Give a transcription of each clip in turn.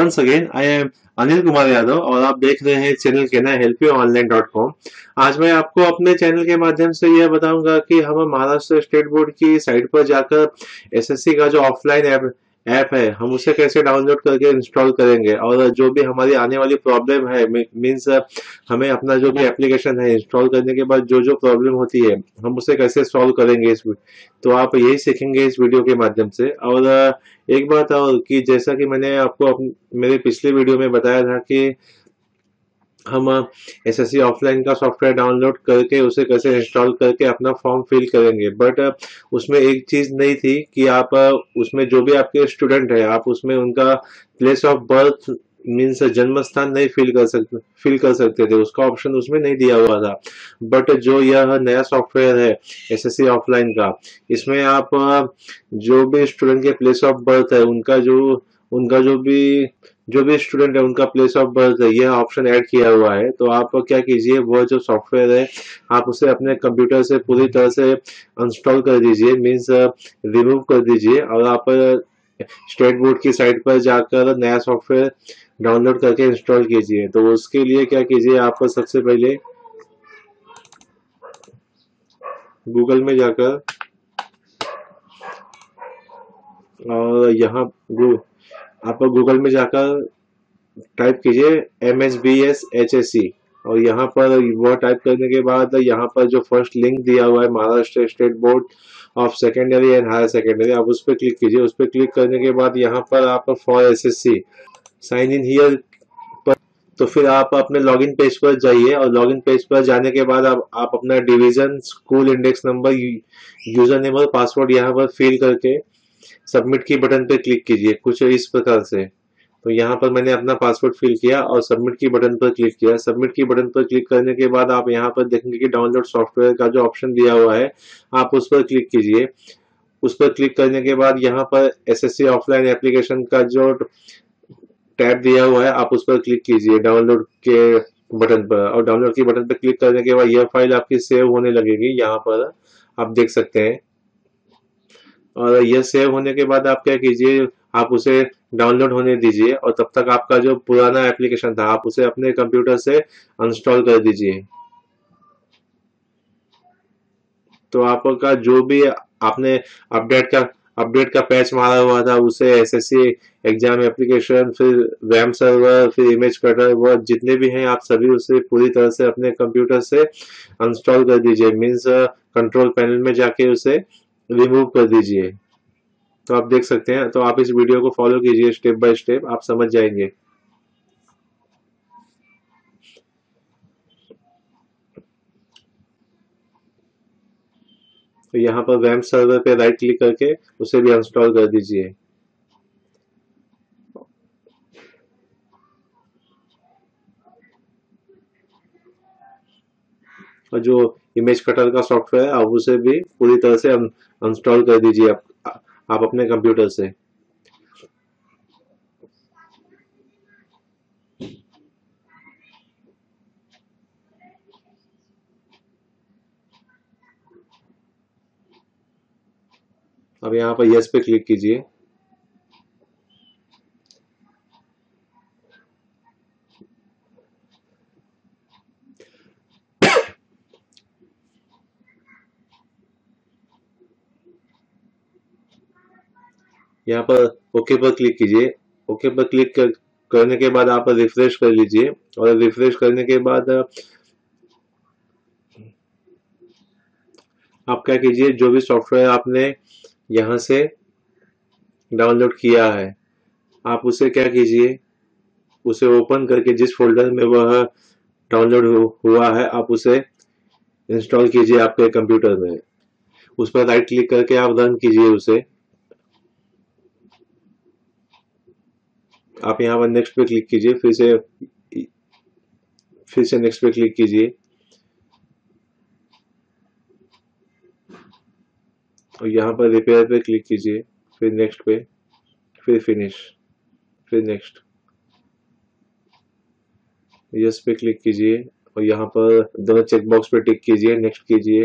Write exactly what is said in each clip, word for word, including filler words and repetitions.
once again, I am Anil Kumar Yadav और आप देख रहे हैं चैनल के नाम help you online dot com. आज मैं आपको अपने चैनल के माध्यम से यह बताऊंगा कि हम महाराष्ट्र स्टेट बोर्ड की साइट पर जाकर एसएससी का जो ऑफलाइन ऐप ऐप है हम उसे कैसे डाउनलोड करके इंस्टॉल करेंगे और जो भी हमारी आने वाली प्रॉब्लम है मीन्स हमें अपना जो भी एप्लीकेशन है इंस्टॉल करने के बाद जो जो प्रॉब्लम होती है हम उसे कैसे सॉल्व करेंगे इस तो आप यही सीखेंगे इस वीडियो के माध्यम से। और एक बात और कि जैसा कि मैंने आपको मेरे पिछले वीडियो में बताया था कि हम एसएससी ऑफलाइन का सॉफ्टवेयर डाउनलोड करके उसे कैसे इंस्टॉल करके अपना फॉर्म फिल करेंगे, बट उसमें एक चीज़ नहीं थी कि आप उसमें जो भी आपके स्टूडेंट है आप उसमें उनका प्लेस ऑफ बर्थ मीन्स जन्म स्थान नहीं फिल कर सकते फिल कर सकते थे, उसका ऑप्शन उसमें नहीं दिया हुआ था। बट जो यह नया सॉफ्टवेयर है एसएससी ऑफलाइन का, इसमें आप जो भी स्टूडेंट के प्लेस ऑफ बर्थ है उनका जो उनका जो भी जो भी स्टूडेंट है उनका प्लेस ऑफ बर्थ है यह ऑप्शन ऐड किया हुआ है। तो आप क्या कीजिए, वह जो सॉफ्टवेयर है आप उसे अपने कंप्यूटर से पूरी तरह से इंस्टॉल कर दीजिए मीन्स रिमूव कर दीजिए और आप स्टेट बोर्ड की साइट पर जाकर नया सॉफ्टवेयर डाउनलोड करके इंस्टॉल कीजिए। तो उसके लिए क्या कीजिए, आप सबसे पहले गूगल में जाकर और यहाँ आप गूगल में जाकर टाइप कीजिए M S B S H S E और यहाँ पर वह टाइप करने के बाद यहाँ पर जो फर्स्ट लिंक दिया हुआ है Maharashtra state board of secondary and higher secondary, आप उस पर क्लिक कीजिए। उस पर क्लिक करने के बाद यहाँ पर आप for SSC sign in here पर, तो फिर आप अपने लॉगिन पेज पर जाइए और लॉगिन पेज पर जाने के बाद आप, आप अपना division, school, index number, user name और पासवर्ड यहाँ पर फिल करके सबमिट की बटन पर क्लिक कीजिए कुछ इस प्रकार से। तो यहाँ पर मैंने अपना पासवर्ड फिल किया और सबमिट की बटन पर क्लिक किया। सबमिट की बटन पर क्लिक करने के बाद आप यहाँ पर देखेंगे कि डाउनलोड सॉफ्टवेयर का जो ऑप्शन दिया हुआ है आप उस पर क्लिक कीजिए। उस पर क्लिक करने के बाद यहाँ पर एसएससी ऑफलाइन एप्लीकेशन का जो टैब दिया हुआ है आप उस पर क्लिक कीजिए डाउनलोड के बटन पर, और डाउनलोड की बटन पर क्लिक करने के बाद यह फाइल आपकी सेव होने लगेगी। यहाँ पर आप देख सकते हैं और यह सेव होने के बाद आप क्या कीजिए, आप उसे डाउनलोड होने दीजिए और तब तक आपका जो पुराना एप्लीकेशन था आप उसे अपने कंप्यूटर से इंस्टॉल कर दीजिए। तो आपका जो भी आपने अपडेट का अपडेट का पैच मारा हुआ था उसे एसएससी एग्जाम एप्लीकेशन, फिर वैम्प सर्वर, फिर इमेज कटर, वह जितने भी हैं आप सभी उसे पूरी तरह से अपने कंप्यूटर से इंस्टॉल कर दीजिए मीन्स कंट्रोल पैनल में जाके उसे रिमूव कर दीजिए। तो आप देख सकते हैं। तो आप इस वीडियो को फॉलो कीजिए स्टेप बाय स्टेप, आप समझ जाएंगे। तो यहाँ पर वैम्प सर्वर पे राइट क्लिक करके उसे भी इंस्टॉल कर दीजिए। और जो इमेज कटर का सॉफ्टवेयर है आप उसे भी पूरी तरह से इंस्टॉल कर दीजिए आप, आप अपने कंप्यूटर से। अब यहाँ पर यस पे क्लिक कीजिए। यहाँ पर ओके पर क्लिक कीजिए। ओके पर क्लिक कर, करने के बाद आप रिफ्रेश कर लीजिए और रिफ्रेश करने के बाद आप क्या कीजिए, जो भी सॉफ्टवेयर आपने यहाँ से डाउनलोड किया है आप उसे क्या कीजिए, उसे ओपन करके जिस फोल्डर में वह डाउनलोड हुआ है आप उसे इंस्टॉल कीजिए आपके कंप्यूटर में। उस पर राइट क्लिक करके आप रन कीजिए उसे। आप यहाँ पर नेक्स्ट पे क्लिक कीजिए, फिर से फिर से नेक्स्ट पे क्लिक कीजिए और यहाँ पर रिपेयर पे क्लिक कीजिए, फिर नेक्स्ट पे, फिर फिनिश, फिर नेक्स्ट, यस पे क्लिक कीजिए और यहाँ पर दोनों चेकबॉक्स पे टिक कीजिए, नेक्स्ट कीजिए।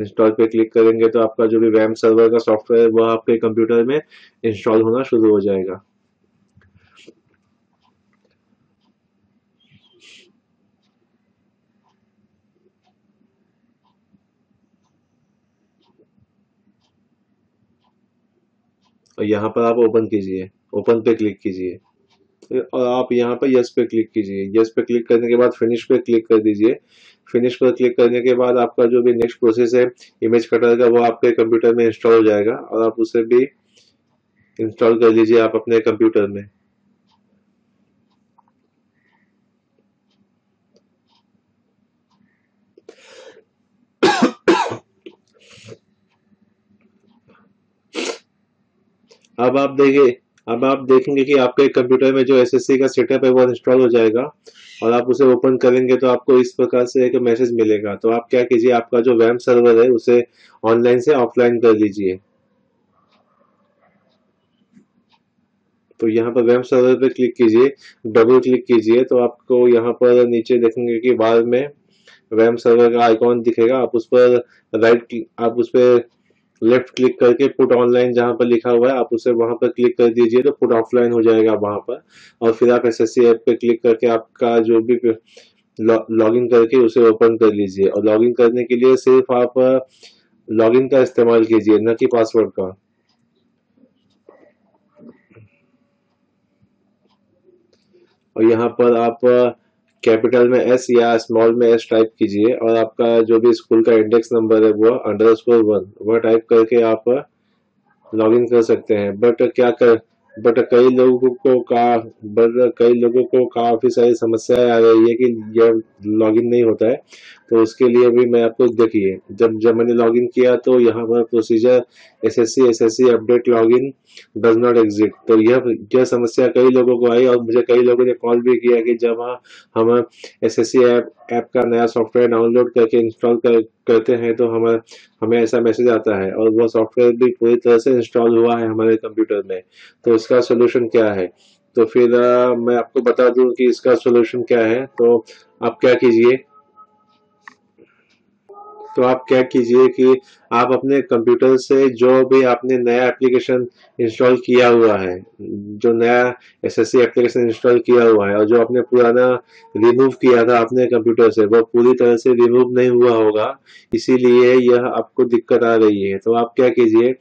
इंस्टॉल पे क्लिक करेंगे तो आपका जो भी वैम्प सर्वर का सॉफ्टवेयर है वह आपके कंप्यूटर में इंस्टॉल होना शुरू हो जाएगा। और यहाँ पर आप ओपन कीजिए, ओपन पे क्लिक कीजिए और आप यहाँ पर यस पे क्लिक कीजिए। यस पे क्लिक करने के बाद फिनिश पे क्लिक कर दीजिए। फिनिश पर क्लिक करने के बाद आपका जो भी नेक्स्ट प्रोसेस है इमेज कटर का, वो आपके कंप्यूटर में इंस्टॉल हो जाएगा और आप उसे भी इंस्टॉल कर लीजिए आप अपने कंप्यूटर में। अब आप देखिए अब आप देखेंगे कि आपके कंप्यूटर में जो एसएससी का सेटअप है वो इंस्टॉल हो जाएगा और आप उसे ओपन करेंगे तो आपको इस प्रकार से एक मैसेज मिलेगा। तो आप क्या कीजिए, आपका जो वैम्प सर्वर है उसे ऑनलाइन से ऑफलाइन कर दीजिए। तो यहाँ पर वैम्प सर्वर पे क्लिक कीजिए, डबल क्लिक कीजिए तो आपको यहाँ पर नीचे देखेंगे कि बार में वैम्प सर्वर का आइकॉन दिखेगा। आप उस पर राइट आप उस पर लेफ्ट क्लिक करके पुट ऑनलाइन जहाँ पर लिखा हुआ है आप उसे वहाँ पर क्लिक कर दीजिए तो पुट ऑफलाइन हो जाएगा वहाँ पर। और फिर आप एसएससी ऐप पे क्लिक करके आपका जो भी लॉगिन करके उसे ओपन कर लीजिए। और लॉगिन करने के लिए सिर्फ आप लॉगिन का इस्तेमाल कीजिए, न कि पासवर्ड का। और यहाँ पर आप कैपिटल में एस या स्मॉल में एस टाइप कीजिए और आपका जो भी स्कूल का इंडेक्स नंबर है वो अंडर स्कोर वन वह टाइप करके आप लॉगिन कर सकते हैं। बट क्या कर बट कई लोगों को का बट कई लोगों को काफ़ी सारी समस्याएं आ रही है कि यह लॉगिन नहीं होता है। तो उसके लिए भी मैं आपको देखिए, जब जब मैंने लॉगिन किया तो यहाँ पर procedure SSC SSC update login does not exit. तो यह यह समस्या कई लोगों को आई और मुझे कई लोगों ने कॉल भी किया कि जब हम एसएससी ऐप ऐप का नया सॉफ्टवेयर डाउनलोड करके इंस्टॉल कर, करते हैं तो हमें हमें ऐसा मैसेज आता है और वह सॉफ्टवेयर भी पूरी तरह से इंस्टॉल हुआ है हमारे कंप्यूटर में। तो इसका सोल्यूशन क्या है? तो फिर आ, मैं आपको बता दूं कि इसका सोल्यूशन क्या है। तो आप क्या कीजिए तो आप क्या कीजिए कि आप अपने कंप्यूटर से जो भी आपने नया एप्लीकेशन इंस्टॉल किया हुआ है, जो नया एसएससी एप्लीकेशन इंस्टॉल किया हुआ है और जो आपने पुराना रिमूव किया था अपने कंप्यूटर से, वो पूरी तरह से रिमूव नहीं हुआ होगा, इसीलिए यह आपको दिक्कत आ रही है। तो आप क्या कीजिए,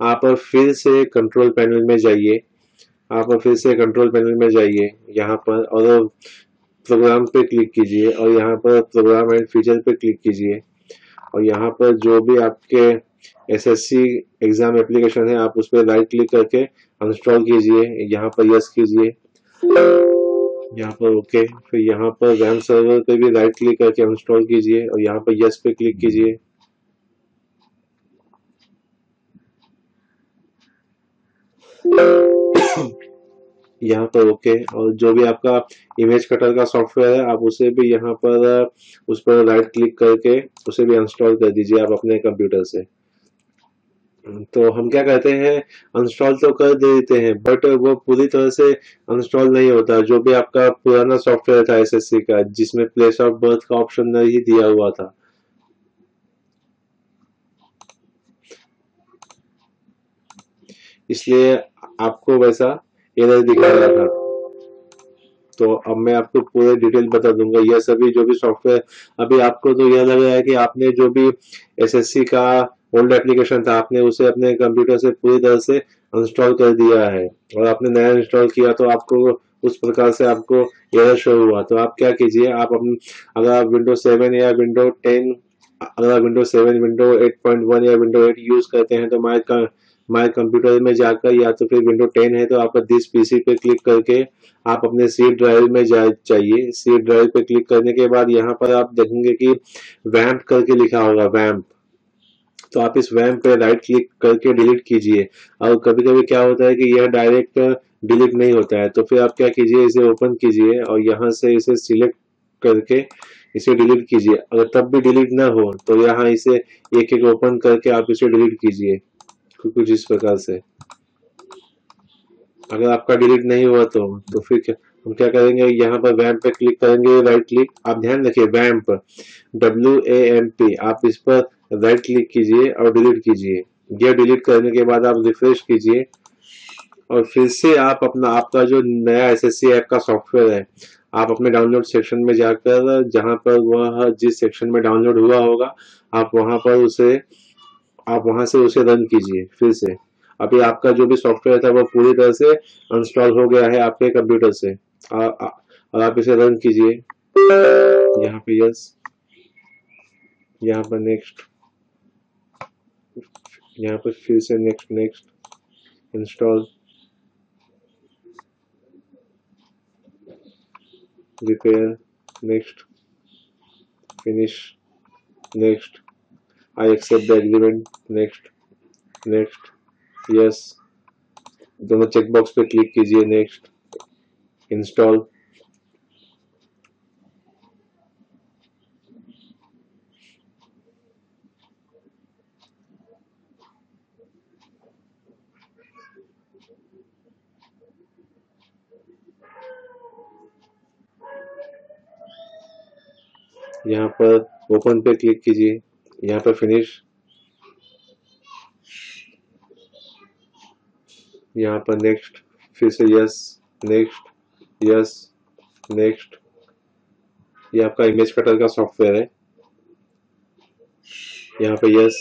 आप फिर से कंट्रोल पैनल में जाइए आप फिर से कंट्रोल पैनल में जाइए यहाँ पर और प्रोग्राम पे क्लिक कीजिए और यहाँ पर प्रोग्राम एंड फीचर पे क्लिक कीजिए और यहाँ पर जो भी आपके एसएससी एग्जाम एप्लीकेशन है आप उस पर राइट क्लिक करके अनइंस्टॉल कीजिए। यहाँ पर यस कीजिए, यहाँ पर ओके, फिर यहाँ पर रैम सर्वर पे भी राइट क्लिक करके अनइंस्टॉल कीजिए और यहाँ पर यस पे क्लिक कीजिए। यहाँ पर ओके, और जो भी आपका इमेज कटर का सॉफ्टवेयर है आप उसे भी यहाँ पर उस पर राइट क्लिक करके उसे भी इंस्टॉल कर दीजिए आप अपने कंप्यूटर से। तो हम क्या कहते हैं, अनस्टॉल तो कर देते हैं बट वो पूरी तरह से अनस्टॉल नहीं होता। जो भी आपका पुराना सॉफ्टवेयर था एसएससी का, जिसमें प्लेस ऑफ बर्थ का ऑप्शन नहीं दिया हुआ था, इसलिए आपको वैसा एरर दिखा रहा था। तो अब मैं आपको पूरे डिटेल बता दूंगा। यह सभी जो भी सॉफ्टवेयर अभी आपको तो यह लग रहा है कि आपने जो भी एसएससी का ओल्ड एप्लीकेशन था आपने उसे अपने कंप्यूटर से पूरी तरह से इंस्टॉल कर दिया है और आपने नया इंस्टॉल किया तो आपको उस प्रकार से आपको एरर शो हुआ। तो आप क्या कीजिए, आप अपने अगर आप विंडो सेवन या विंडो टेन अगर आप window seven window eight point one या विंडो एट यूज करते हैं तो माय माय कंप्यूटर में जाकर, या तो फिर विंडो टेन है तो आप दिस पीसी पे क्लिक करके आप अपने सी ड्राइव में जा चाहिए। सी ड्राइव पे क्लिक करने के बाद यहाँ पर आप देखेंगे कि वैम्प करके लिखा होगा, वैम्प। तो आप इस वैम्प पे राइट क्लिक करके डिलीट कीजिए। और कभी कभी क्या होता है कि यह डायरेक्ट डिलीट नहीं होता है, तो फिर आप क्या कीजिए, इसे ओपन कीजिए और यहाँ से इसे सिलेक्ट करके इसे डिलीट कीजिए। अगर तब भी डिलीट ना हो तो यहाँ इसे एक एक ओपन करके आप इसे डिलीट कीजिए कुछ इस प्रकार से। अगर आपका डिलीट नहीं हुआ तो तो फिर क्या, हम क्या करेंगे, यहाँ पर वैम्प पे क्लिक करेंगे, राइट क्लिक। आप ध्यान रखिए वैम्प, डब्ल्यू ए एम पी, आप इस पर राइट क्लिक कीजिए और डिलीट कीजिए। यह डिलीट करने के बाद आप रिफ्रेश कीजिए और फिर से आप अपना आपका जो नया एसएससी ऐप का सॉफ्टवेयर है आप अपने डाउनलोड सेक्शन में जाकर, जहाँ पर वह जिस सेक्शन में डाउनलोड हुआ होगा आप वहाँ पर उसे आप वहां से उसे रन कीजिए फिर से। अभी आपका जो भी सॉफ्टवेयर था वो पूरी तरह से इंस्टॉल हो गया है आपके कंप्यूटर से। आ, आ, आप इसे रन कीजिए, यहाँ पे यस, यहाँ पर नेक्स्ट, यहाँ पर फिर से next next install, repair, next, finish, next, I accept the agreement, next next yes, दोनों चेकबॉक्स पे क्लिक कीजिए, नेक्स्ट, इंस्टॉल, यहाँ पर ओपन पे क्लिक कीजिए, यहाँ पर फिनिश, यहाँ पर नेक्स्ट, फिर से यस, नेक्स्ट, यस, नेक्स्ट। ये आपका इमेज कटर का सॉफ्टवेयर है, यहाँ पे यस,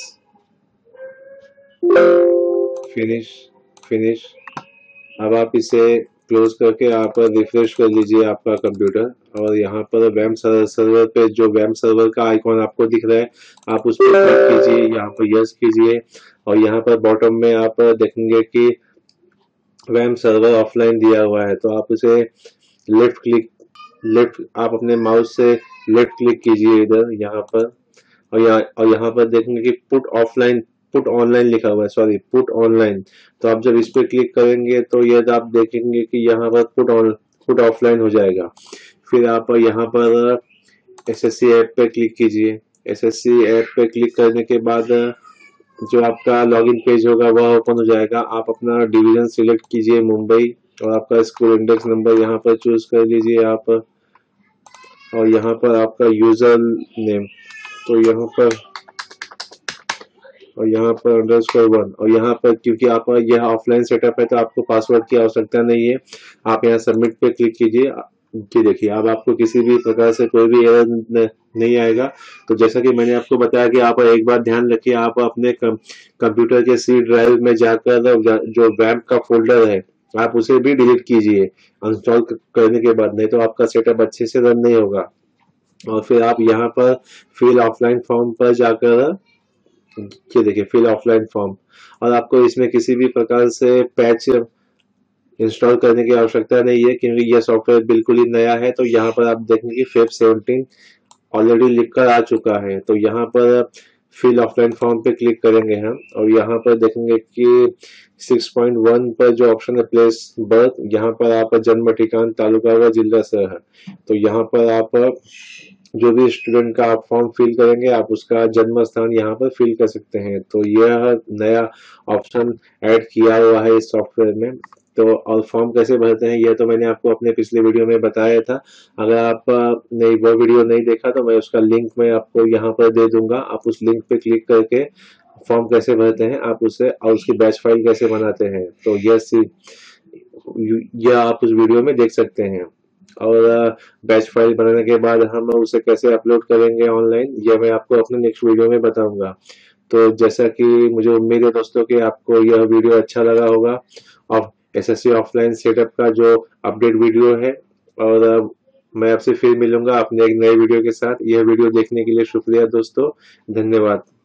फिनिश, फिनिश। अब आप इसे क्लोज करके आप रिफ्रेश कर लीजिए आपका कंप्यूटर, और यहाँ पर वैम्प सर्वर पे जो वैम्प सर्वर का आइकॉन आपको दिख रहा है आप उस पर क्लिक कीजिए, यहाँ पर यस कीजिए, और यहाँ पर बॉटम में आप देखेंगे कि वैम्प सर्वर ऑफलाइन दिया हुआ है, तो आप उसे लेफ्ट क्लिक, लेफ्ट आप अपने माउस से लेफ्ट क्लिक कीजिए इधर, यहाँ पर, और यहाँ और यहाँ पर देखेंगे कि पुट ऑफलाइन, पुट ऑनलाइन लिखा हुआ है, सॉरी पुट ऑनलाइन। तो आप जब इस पर क्लिक करेंगे तो ये आप देखेंगे कि यहाँ पर पुट ऑन पुट ऑफलाइन हो जाएगा। फिर आप यहाँ पर एसएससी ऐप पे क्लिक कीजिए, एसएससी ऐप पे क्लिक करने के बाद जो आपका लॉगिन पेज होगा वह ओपन हो जाएगा। आप अपना डिवीजन सिलेक्ट कीजिए मुंबई, और आपका स्कूल इंडेक्स नंबर यहाँ पर चूज कर लीजिए आप, और यहाँ पर आपका यूजर नेम, तो यहाँ पर और यहाँ पर अंडरस्कोर वन, और यहाँ पर क्योंकि आप यह ऑफलाइन सेटअप है तो आपको पासवर्ड की आवश्यकता नहीं है। आप यहाँ सबमिट पे क्लिक कीजिए, जी देखिए अब आपको किसी भी प्रकार से कोई भी एरर नहीं आएगा। तो जैसा कि मैंने आपको बताया कि आप एक बार ध्यान रखिए, आप अपने कंप्यूटर के सी ड्राइव में जाकर जो वैम्प का फोल्डर है आप उसे भी डिलीट कीजिए इंस्टॉल करने के बाद, नहीं तो आपका सेटअप अच्छे से रन नहीं होगा। और फिर आप यहाँ पर फिल ऑफलाइन फॉर्म पर जाकर, ये देखिए फिल ऑफलाइन फॉर्म, और आपको इसमें किसी भी प्रकार से पैच इंस्टॉल करने की आवश्यकता नहीं है क्योंकि यह सॉफ्टवेयर बिल्कुल ही नया है। तो यहाँ पर आप देखेंगे कि फेब सेवनटीन ऑलरेडी लिखकर आ चुका है, तो यहाँ पर फिल ऑफलाइन फॉर्म पे क्लिक करेंगे हम, और यहाँ पर देखेंगे कि सिक्स पॉइंट वन पर जो ऑप्शन है प्लेस बर्थ, यहाँ पर आप जन्म ठिकान, तालुका व जिला शहर, तो यहाँ पर आप जो भी स्टूडेंट का आप फॉर्म फिल करेंगे आप उसका जन्म स्थान यहाँ पर फिल कर सकते हैं। तो यह नया ऑप्शन ऐड किया हुआ है इस सॉफ्टवेयर में। तो और फॉर्म कैसे भरते हैं यह तो मैंने आपको अपने पिछले वीडियो में बताया था, अगर आपने वो वीडियो नहीं देखा तो मैं उसका लिंक मैं आपको यहाँ पर दे दूंगा। आप उस लिंक पे क्लिक करके फॉर्म कैसे भरते हैं आप उसे, और उसकी बैच फाइल कैसे बनाते हैं, तो यह यह आप उस वीडियो में देख सकते हैं। और बैच फाइल बनाने के बाद हम उसे कैसे अपलोड करेंगे ऑनलाइन, यह मैं आपको अपने नेक्स्ट वीडियो में बताऊंगा। तो जैसा कि मुझे उम्मीद है दोस्तों कि आपको यह वीडियो अच्छा लगा होगा, और एसएससी ऑफलाइन सेटअप का जो अपडेट वीडियो है, और मैं आपसे फिर मिलूंगा अपने एक नए वीडियो के साथ। यह वीडियो देखने के लिए शुक्रिया दोस्तों, धन्यवाद।